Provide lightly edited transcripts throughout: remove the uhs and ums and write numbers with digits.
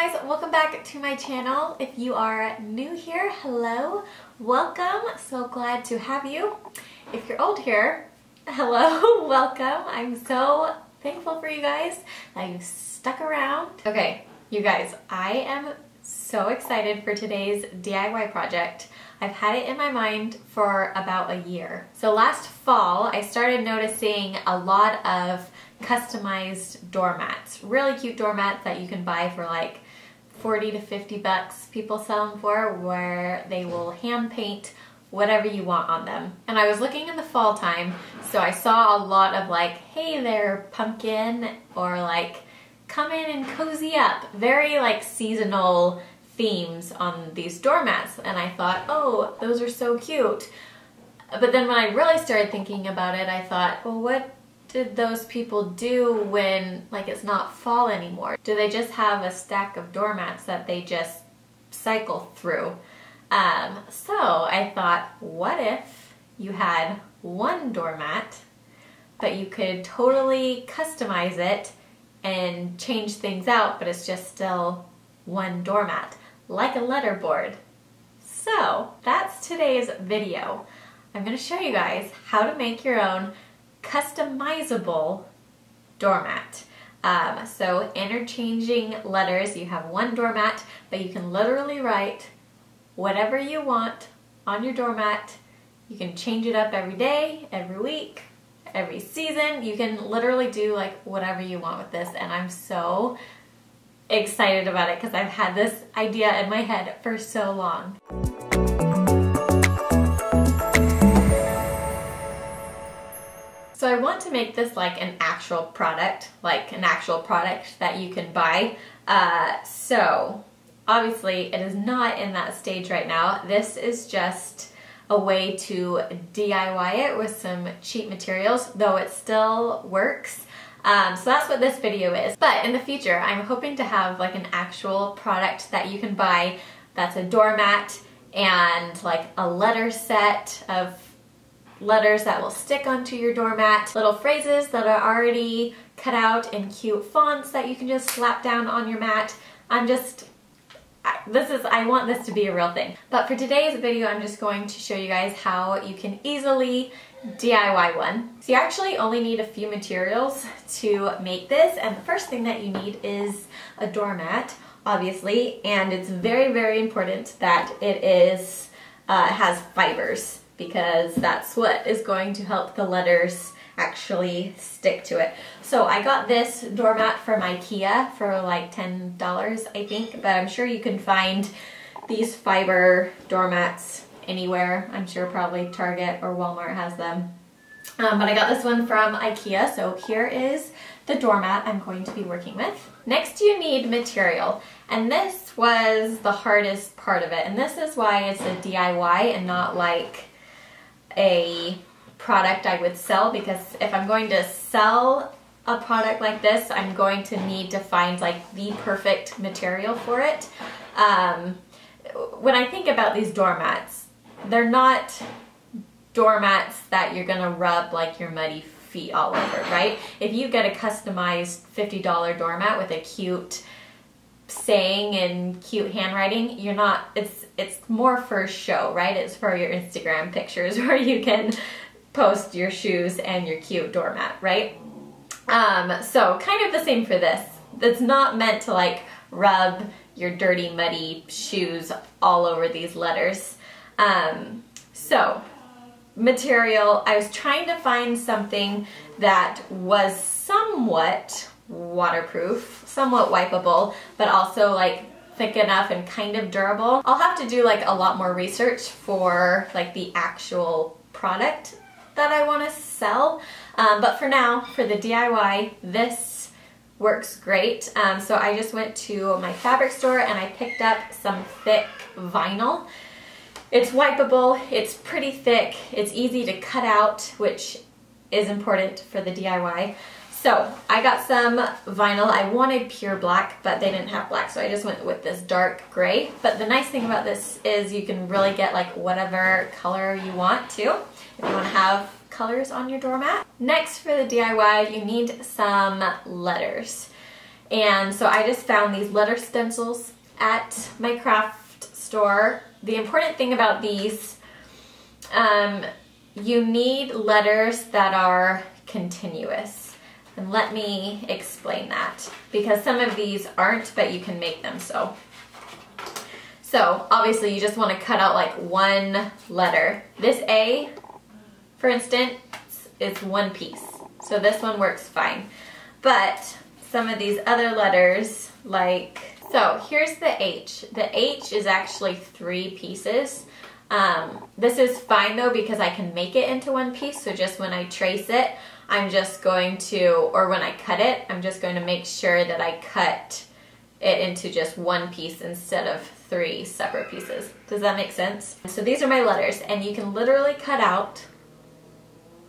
guys, welcome back to my channel. If you are new here, hello, welcome, so glad to have you. If you're old here, hello, welcome. I'm so thankful for you guys that you stuck around. Okay, you guys, I am so excited for today's DIY project. I've had it in my mind for about a year. So last fall, I started noticing a lot of customized doormats, really cute doormats that you can buy for like 40 to 50 bucks. People sell them for where they will hand paint whatever you want on them. And I was looking in the fall time, so I saw a lot of like, hey there, pumpkin, or like, come in and cozy up. Very like seasonal themes on these doormats, and I thought, oh, those are so cute. But then when I really started thinking about it, I thought, well, what did those people do when like it's not fall anymore? Do they just have a stack of doormats that they just cycle through? So I thought, what if you had one doormat, but you could totally customize it and change things out, but it's just still one doormat, like a letterboard. So that's today's video. I'm going to show you guys how to make your own customizable doormat. So interchanging letters, you have one doormat, but you can literally write whatever you want on your doormat. You can change it up every day, every week, every season. You can literally do like whatever you want with this, and I'm so excited about it because I've had this idea in my head for so long. So I want to make this like an actual product, that you can buy. So obviously it is not in that stage right now. This is just a way to DIY it with some cheap materials, though it still works. So that's what this video is. But in the future, I'm hoping to have like an actual product that you can buy that's a doormat and like a letter set of letters that will stick onto your doormat, little phrases that are already cut out in cute fonts that you can just slap down on your mat. I want this to be a real thing. But for today's video, I'm just going to show you guys how you can easily DIY one. So you actually only need a few materials to make this, and the first thing that you need is a doormat, obviously, and it's very, very important that it is has fibers, because that's what is going to help the letters actually stick to it. So I got this doormat from IKEA for like $10, I think, but I'm sure you can find these fiber doormats anywhere. I'm sure probably Target or Walmart has them. But I got this one from IKEA, so here is the doormat I'm going to be working with. Next you need material, and this was the hardest part of it, and this is why it's a DIY and not like a product I would sell, because if I'm going to sell a product like this, I'm going to need to find like the perfect material for it. When I think about these doormats, they're not doormats that you're gonna rub like your muddy feet all over, right? If you get a customized $50 doormat with a cute saying and cute handwriting, you're not, it's more for show, right? It's for your Instagram pictures where you can post your shoes and your cute doormat, right? So kind of the same for this. It's not meant to like rub your dirty, muddy shoes all over these letters. So material, I was trying to find something that was somewhat waterproof, somewhat wipeable, but also like thick enough and kind of durable. I'll have to do like a lot more research for like the actual product that I want to sell. But for now, for the DIY, this works great. So I just went to my fabric store and I picked up some thick vinyl. It's wipeable, it's pretty thick, it's easy to cut out, which is important for the DIY. So I got some vinyl. I wanted pure black, but they didn't have black, so I just went with this dark gray. But the nice thing about this is you can really get like whatever color you want to, if you want to have colors on your doormat. Next for the DIY, you need some letters. And so I just found these letter stencils at my craft store. The important thing about these, you need letters that are continuous. And let me explain that, because some of these aren't, but you can make them so. So obviously you just want to cut out like one letter. This A, for instance, is one piece. So this one works fine. But some of these other letters, like, so here's the H. The H is actually three pieces. This is fine though, because I can make it into one piece. So just when I trace it, I'm just going to, or when I cut it, I'm just going to make sure that I cut it into just one piece instead of three separate pieces. Does that make sense? So these are my letters, and you can literally cut out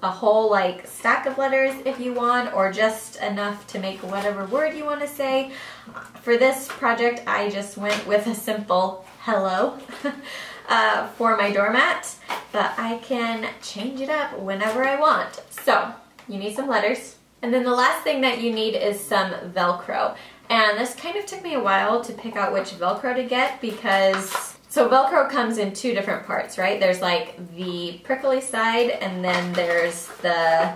a whole like stack of letters if you want, or just enough to make whatever word you want to say. For this project, I just went with a simple hello for my doormat, but I can change it up whenever I want. So you need some letters. And then the last thing that you need is some Velcro. And this kind of took me a while to pick out which Velcro to get, because so Velcro comes in two different parts, right? There's like the prickly side, and then there's the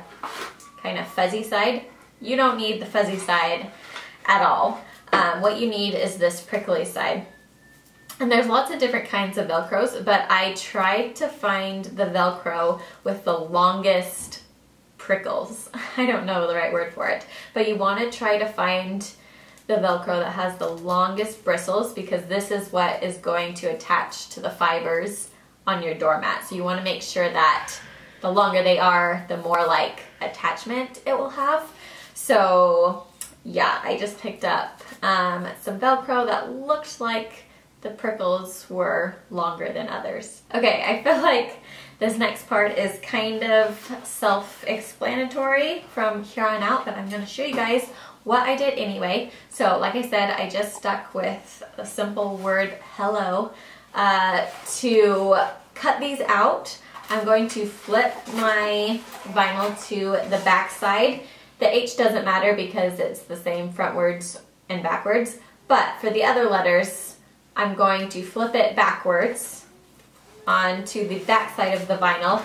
kind of fuzzy side. You don't need the fuzzy side at all. What you need is this prickly side. And there's lots of different kinds of Velcros, but I tried to find the Velcro with the longest prickles. I don't know the right word for it, but you want to try to find the Velcro that has the longest bristles, because this is what is going to attach to the fibers on your doormat. So you want to make sure that the longer they are, the more like attachment it will have. So yeah, I just picked up some Velcro that looked like the prickles were longer than others. Okay, I feel like this next part is kind of self-explanatory from here on out, but I'm going to show you guys what I did anyway. So like I said, I just stuck with the simple word hello. To cut these out, I'm going to flip my vinyl to the back side. The H doesn't matter because it's the same frontwards and backwards, but for the other letters, I'm going to flip it backwards onto the back side of the vinyl,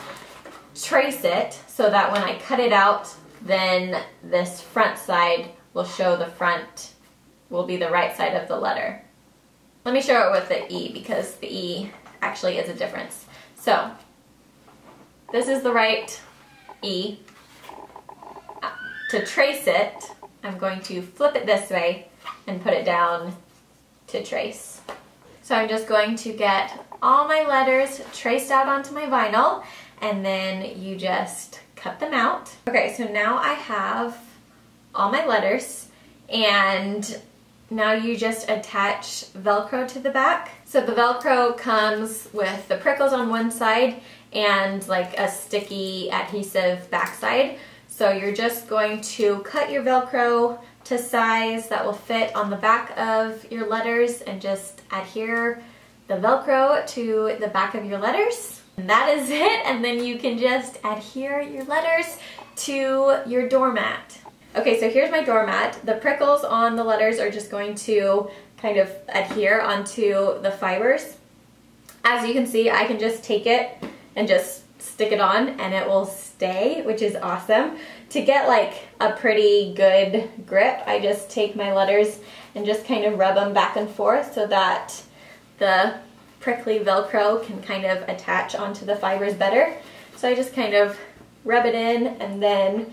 trace it so that when I cut it out, then this front side will show the front, will be the right side of the letter. Let me show it with the E, because the E actually is a difference. So this is the right E. To trace it, I'm going to flip it this way and put it down to trace. So I'm just going to get all my letters traced out onto my vinyl, and then you just cut them out. Okay, so now I have all my letters, and now you just attach Velcro to the back. So the Velcro comes with the prickles on one side and like a sticky adhesive backside. So you're just going to cut your Velcro to size that will fit on the back of your letters and just adhere the Velcro to the back of your letters. And that is it, and then you can just adhere your letters to your doormat. Okay, so here's my doormat. The prickles on the letters are just going to kind of adhere onto the fibers. As you can see, I can just take it and just stick it on, and it will stay, which is awesome. To get like a pretty good grip, I just take my letters and just kind of rub them back and forth so that the prickly Velcro can kind of attach onto the fibers better. So I just kind of rub it in, and then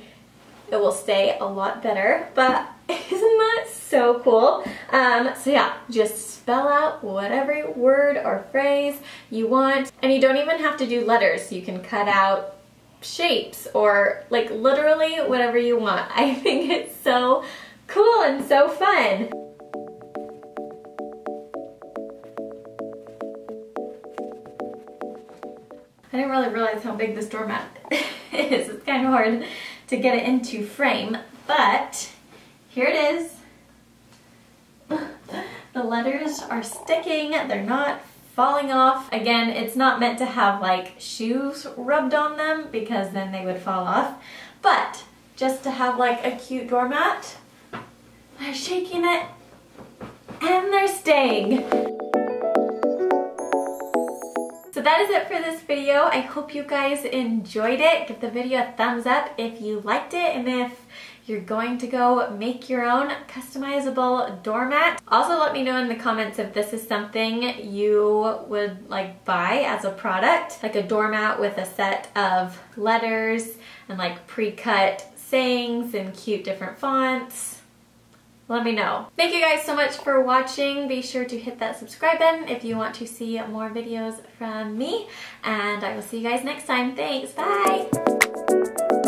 it will stay a lot better. But isn't that so cool? So yeah, just spell out whatever word or phrase you want. And you don't even have to do letters. You can cut out shapes or like literally whatever you want. I think it's so cool and so fun. I didn't really realize how big this doormat is. It's kind of hard to get it into frame, but here it is. The letters are sticking, they're not falling off. Again, it's not meant to have like shoes rubbed on them, because then they would fall off, but just to have like a cute doormat, They're shaking it and they're staying. So that is it for this video. I hope you guys enjoyed it. Give the video a thumbs up if you liked it, and if you're going to go make your own customizable doormat. Also, let me know in the comments if this is something you would like buy as a product, like a doormat with a set of letters and like pre-cut sayings and cute different fonts. Let me know. Thank you guys so much for watching. Be sure to hit that subscribe button if you want to see more videos from me. And I will see you guys next time. Thanks. Bye.